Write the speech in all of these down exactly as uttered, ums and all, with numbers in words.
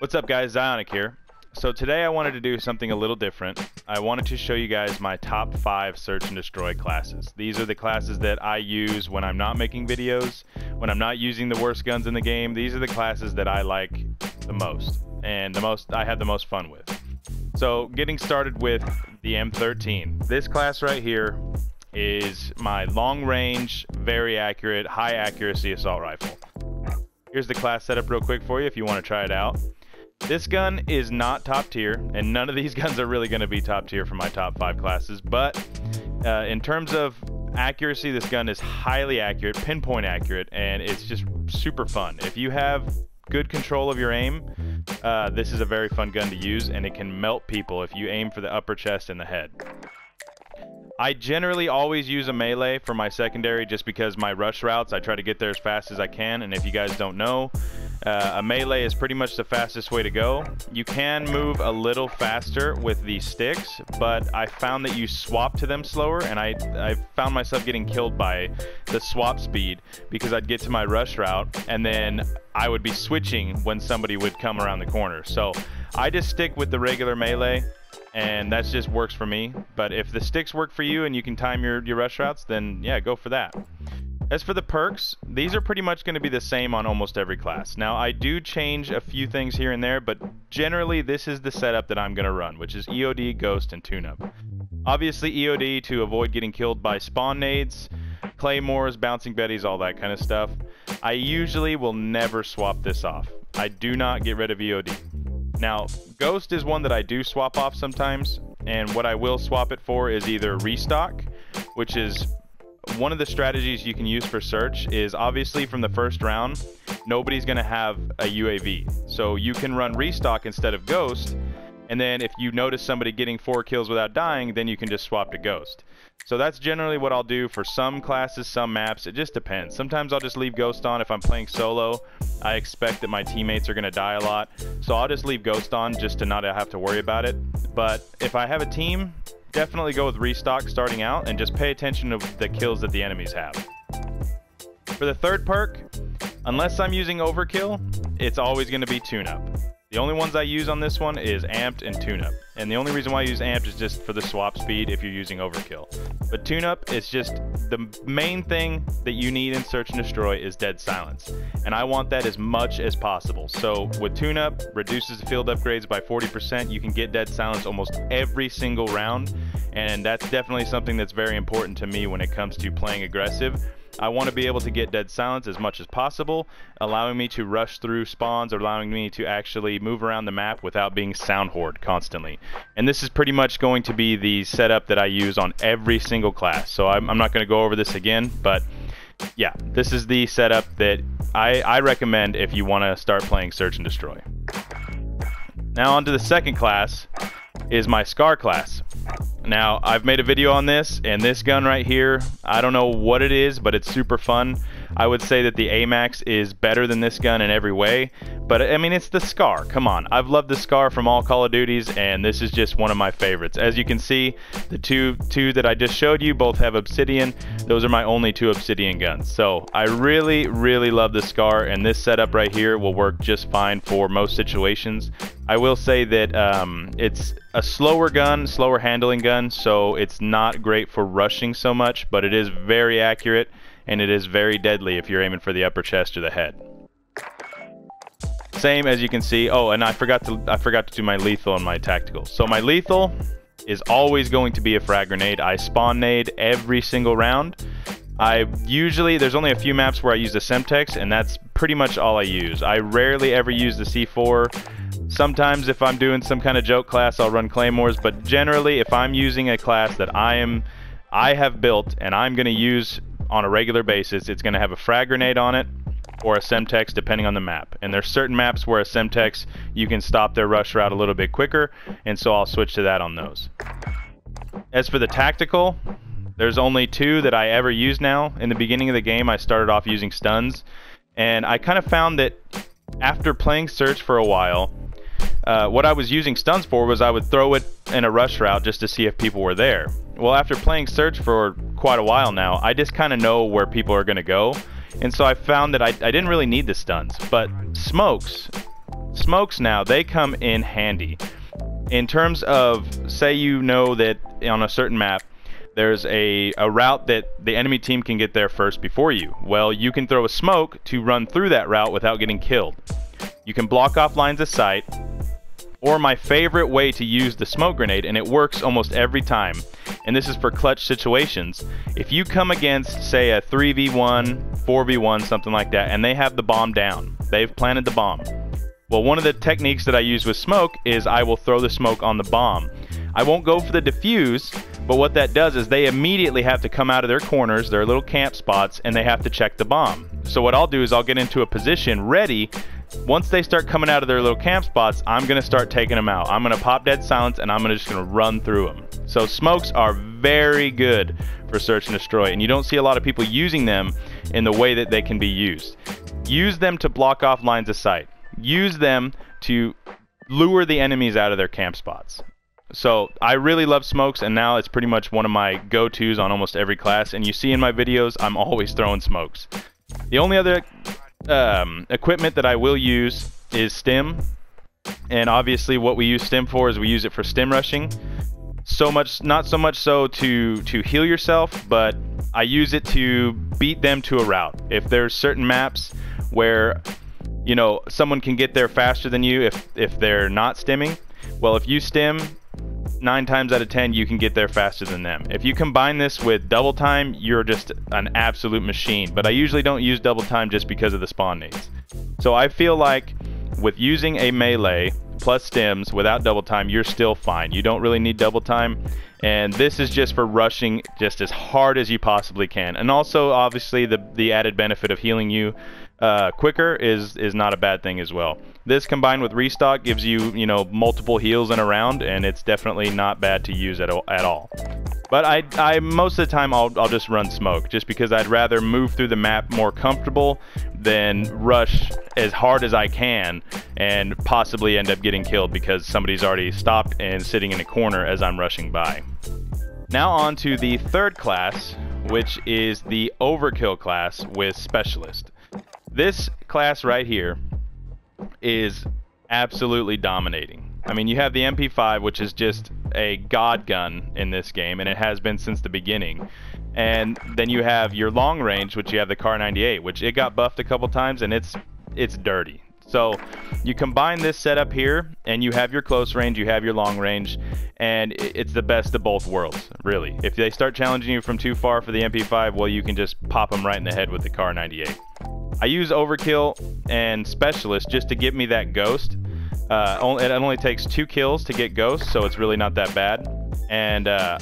What's up guys, Xionik here. So today I wanted to do something a little different. I wanted to show you guys my top five search and destroy classes. These are the classes that I use when I'm not making videos, when I'm not using the worst guns in the game. These are the classes that I like the most and the most I have the most fun with. So getting started with the M thirteen. This class right here is my long range, very accurate, high accuracy assault rifle. Here's the class setup real quick for you if you want to try it out. This gun is not top tier, and none of these guns are really going to be top tier for my top five classes, but uh, in terms of accuracy, this gun is highly accurate, pinpoint accurate, and it's just super fun. If you have good control of your aim, uh, this is a very fun gun to use, and it can melt people if you aim for the upper chest and the head. I generally always use a melee for my secondary just because my rush routes, I try to get there as fast as I can, and if you guys don't know, Uh, a melee is pretty much the fastest way to go. You can move a little faster with the sticks, but I found that you swap to them slower, and I, I found myself getting killed by the swap speed because I'd get to my rush route and then I would be switching when somebody would come around the corner. So I just stick with the regular melee, and that just works for me. But if the sticks work for you and you can time your, your rush routes, then yeah, go for that. As for the perks, these are pretty much going to be the same on almost every class. Now, I do change a few things here and there, but generally this is the setup that I'm going to run, which is E O D, Ghost, and Tune-Up. Obviously, E O D to avoid getting killed by spawn nades, claymores, bouncing betties, all that kind of stuff. I usually will never swap this off. I do not get rid of E O D. Now, Ghost is one that I do swap off sometimes, and what I will swap it for is either Restock, which is one of the strategies you can use for search. Is obviously from the first round, nobody's going to have a U A V. So you can run Restock instead of Ghost, and then if you notice somebody getting four kills without dying, then you can just swap to Ghost. So that's generally what I'll do for some classes, some maps. It just depends. Sometimes I'll just leave Ghost on if I'm playing solo. I expect that my teammates are going to die a lot, so I'll just leave Ghost on just to not have to worry about it. But if I have a team, definitely go with Restock starting out, and just pay attention to the kills that the enemies have. For the third perk, unless I'm using Overkill, it's always going to be Tune-Up. The only ones I use on this one is Amped and Tune-Up. And the only reason why I use Amped is just for the swap speed if you're using Overkill. But Tune-Up is just, the main thing that you need in Search and Destroy is dead silence. And I want that as much as possible. So with Tune-Up, reduces the field upgrades by forty percent. You can get dead silence almost every single round. And that's definitely something that's very important to me when it comes to playing aggressive. I want to be able to get dead silence as much as possible, allowing me to rush through spawns, or allowing me to actually move around the map without being sound hoard constantly. And this is pretty much going to be the setup that I use on every single class. So I'm, I'm not going to go over this again, but yeah, this is the setup that I, I recommend if you want to start playing Search and Destroy. Now on to the second class is my Scar class. Now, I've made a video on this, and this gun right here, I don't know what it is, but it's super fun. I would say that the A-Max is better than this gun in every way, but I mean, it's the Scar. Come on. I've loved the Scar from all Call of Duties, and this is just one of my favorites. As you can see, the two, two that I just showed you both have Obsidian. Those are my only two Obsidian guns. So I really, really love the Scar, and this setup right here will work just fine for most situations. I will say that um, it's a slower gun, slower handling gun, so it's not great for rushing so much, but it is very accurate, and it is very deadly if you're aiming for the upper chest or the head. Same as you can see. Oh, and I forgot to I forgot to do my lethal and my tactical. So my lethal is always going to be a frag grenade. I spawn nade every single round. I usually, there's only a few maps where I use the Semtex, and that's pretty much all I use. I rarely ever use the C four. Sometimes if I'm doing some kind of joke class, I'll run claymores, but generally if I'm using a class that I am, I have built and I'm going to use on a regular basis, it's going to have a frag grenade on it or a Semtex depending on the map. And there's certain maps where a Semtex, you can stop their rush route a little bit quicker, and so I'll switch to that on those. As for the tactical, there's only two that I ever use now. In the beginning of the game, I started off using stuns, and I kind of found that after playing Search for a while, uh, what I was using stuns for was I would throw it in a rush route just to see if people were there. Well, after playing Search for quite a while now, I just kind of know where people are going to go, and so I found that I, I didn't really need the stuns, but smokes smokes now, they come in handy. In terms of, say you know that on a certain map, there's a, a route that the enemy team can get there first before you. Well, you can throw a smoke to run through that route without getting killed. You can block off lines of sight, or my favorite way to use the smoke grenade, and it works almost every time, and this is for clutch situations. If you come against, say, a three v one, four v one, something like that, and they have the bomb down, they've planted the bomb. Well, one of the techniques that I use with smoke is I will throw the smoke on the bomb. I won't go for the diffuse, but what that does is they immediately have to come out of their corners, their little camp spots, and they have to check the bomb. So what I'll do is I'll get into a position ready. Once they start coming out of their little camp spots, I'm going to start taking them out. I'm going to pop dead silence, and I'm gonna just going to run through them. So smokes are very good for search and destroy, and you don't see a lot of people using them in the way that they can be used. Use them to block off lines of sight. Use them to lure the enemies out of their camp spots. So I really love smokes, and now it's pretty much one of my go-tos on almost every class, and you see in my videos, I'm always throwing smokes. The only other um, equipment that I will use is stim, and obviously what we use stim for is we use it for stim rushing. So much, not so much so to, to heal yourself, but I use it to beat them to a route. If there's certain maps where, you know, someone can get there faster than you if, if they're not stimming, well, if you stim, nine times out of ten you can get there faster than them. If you combine this with double time, you're just an absolute machine. But I usually don't use double time just because of the spawn needs. So I feel like with using a melee plus stims without double time, you're still fine. You don't really need double time, and this is just for rushing just as hard as you possibly can. And also obviously the the added benefit of healing you uh, quicker is is not a bad thing as well. This combined with restock gives you, you know, multiple heals in a round, and it's definitely not bad to use at, at all. But I, I most of the time I'll, I'll just run smoke, just because I'd rather move through the map more comfortable than rush as hard as I can and possibly end up getting killed because somebody's already stopped and sitting in a corner as I'm rushing by. Now on to the third class, which is the overkill class with specialist. This class right here is absolutely dominating. I mean, you have the M P five, which is just a god gun in this game, and it has been since the beginning. And then you have your long range, which you have the Kar ninety-eight, which it got buffed a couple times, and it's it's dirty. So you combine this setup here, and you have your close range, you have your long range, and it's the best of both worlds, really. If they start challenging you from too far for the M P five, well, you can just pop them right in the head with the Kar ninety-eight. I use overkill and specialist just to get me that ghost. Uh, only, it only takes two kills to get ghosts, so it's really not that bad. And uh,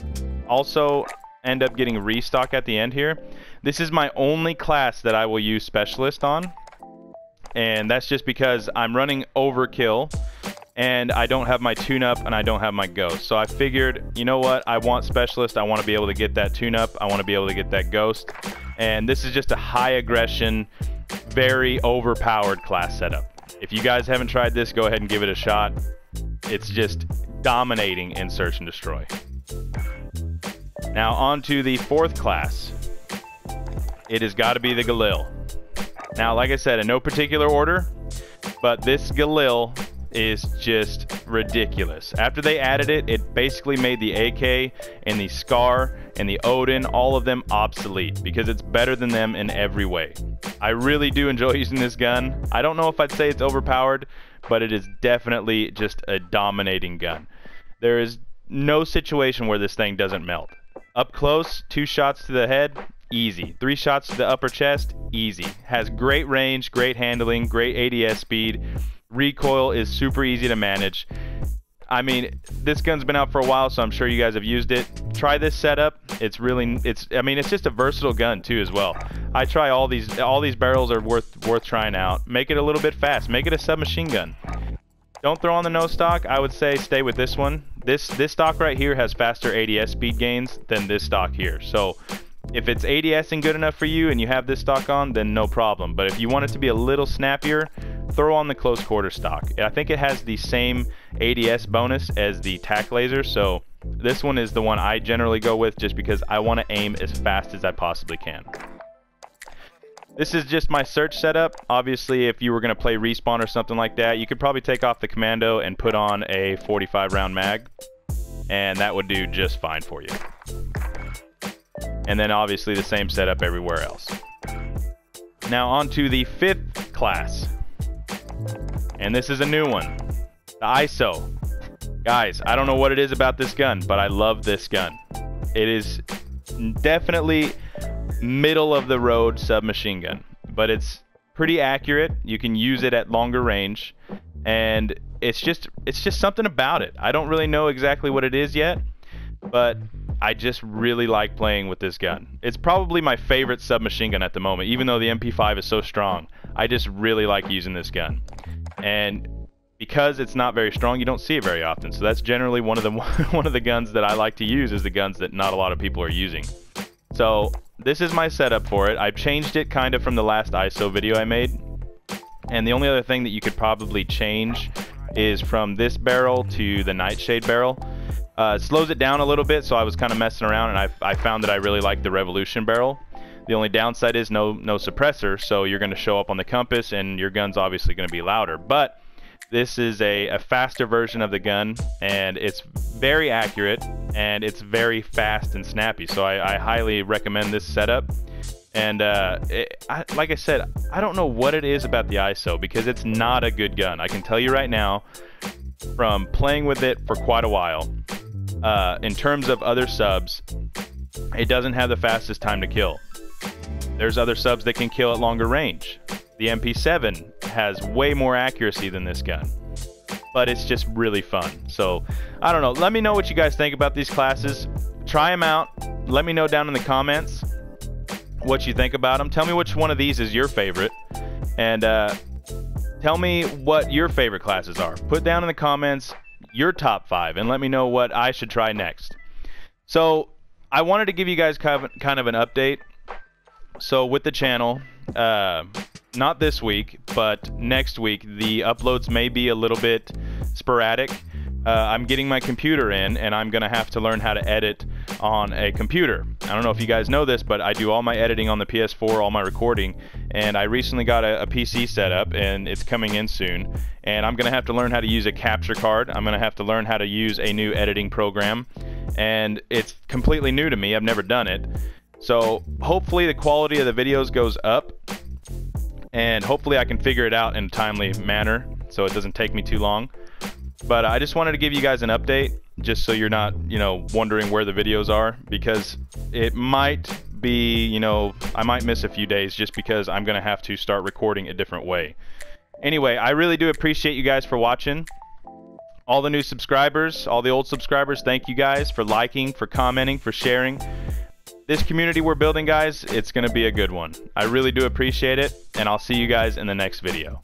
also end up getting restock at the end here. This is my only class that I will use specialist on, and that's just because I'm running overkill and I don't have my tune-up and I don't have my ghost. So I figured, you know what, I want specialist, I want to be able to get that tune-up, I want to be able to get that ghost. And this is just a high aggression, very overpowered class setup. If you guys haven't tried this, go ahead and give it a shot. It's just dominating in search and destroy. Now on to the fourth class. It has got to be the Galil. Now, like I said, in no particular order, but this Galil is just ridiculous. After they added it, it basically made the A K and the Scar and the Odin, all of them obsolete, because it's better than them in every way. I really do enjoy using this gun. I don't know if I'd say it's overpowered, but it is definitely just a dominating gun. There is no situation where this thing doesn't melt. Up close, two shots to the head, easy. Three shots to the upper chest, easy. Has great range, great handling, great A D S speed. Recoil is super easy to manage. I mean, this gun's been out for a while, so I'm sure you guys have used it. Try this setup. It's really, it's, I mean, it's just a versatile gun too as well. I try all these, all these barrels are worth, worth trying out. Make it a little bit fast. Make it a submachine gun. Don't throw on the no stock. I would say stay with this one. This, this stock right here has faster A D S speed gains than this stock here. So if it's ADSing good enough for you and you have this stock on, then no problem. But if you want it to be a little snappier, throw on the close quarter stock. I think it has the same A D S bonus as the TAC laser, so this one is the one I generally go with just because I want to aim as fast as I possibly can. This is just my search setup. Obviously, if you were going to play respawn or something like that, you could probably take off the commando and put on a forty-five round mag, and that would do just fine for you. And then obviously the same setup everywhere else. Now on to the fifth class. And this is a new one, the I S O. Guys, I don't know what it is about this gun, but I love this gun. It is definitely middle of the road submachine gun, but it's pretty accurate. You can use it at longer range, and it's just it's just something about it. I don't really know exactly what it is yet, but I just really like playing with this gun. It's probably my favorite submachine gun at the moment, even though the M P five is so strong. I just really like using this gun. And because it's not very strong, you don't see it very often. So that's generally one of the one of the guns that I like to use, is the guns that not a lot of people are using. So this is my setup for it. I've changed it kind of from the last I S O video I made. And the only other thing that you could probably change is from this barrel to the Nightshade barrel. Uh, it slows it down a little bit, so I was kind of messing around, and I, I found that I really like the Revolution barrel. The only downside is no no suppressor, so you're going to show up on the compass, and your gun's obviously going to be louder. But this is a, a faster version of the gun, and it's very accurate, and it's very fast and snappy. So I, I highly recommend this setup. And uh, it, I, like I said, I don't know what it is about the I S O, because it's not a good gun. I can tell you right now, from playing with it for quite a while, uh, in terms of other subs, it doesn't have the fastest time to kill. There's other subs that can kill at longer range. The M P seven has way more accuracy than this gun, but it's just really fun. So I don't know. Let me know what you guys think about these classes. Try them out. Let me know down in the comments what you think about them. Tell me which one of these is your favorite, and uh, tell me what your favorite classes are. Put down in the comments your top five, and let me know what I should try next. So I wanted to give you guys kind of, kind of an update. So with the channel, uh, not this week, but next week, the uploads may be a little bit sporadic. Uh, I'm getting my computer in, and I'm going to have to learn how to edit on a computer. I don't know if you guys know this, but I do all my editing on the P S four, all my recording, and I recently got a, a P C set up, and it's coming in soon. And I'm going to have to learn how to use a capture card. I'm going to have to learn how to use a new editing program, and it's completely new to me. I've never done it. So hopefully the quality of the videos goes up, and hopefully I can figure it out in a timely manner so it doesn't take me too long. But I just wanted to give you guys an update, just so you're not, you know, wondering where the videos are, because it might be, you know, I might miss a few days just because I'm going to have to start recording a different way. Anyway, I really do appreciate you guys for watching. All the new subscribers, all the old subscribers, thank you guys for liking, for commenting, for sharing. This community we're building, guys, it's going to be a good one. I really do appreciate it, and I'll see you guys in the next video.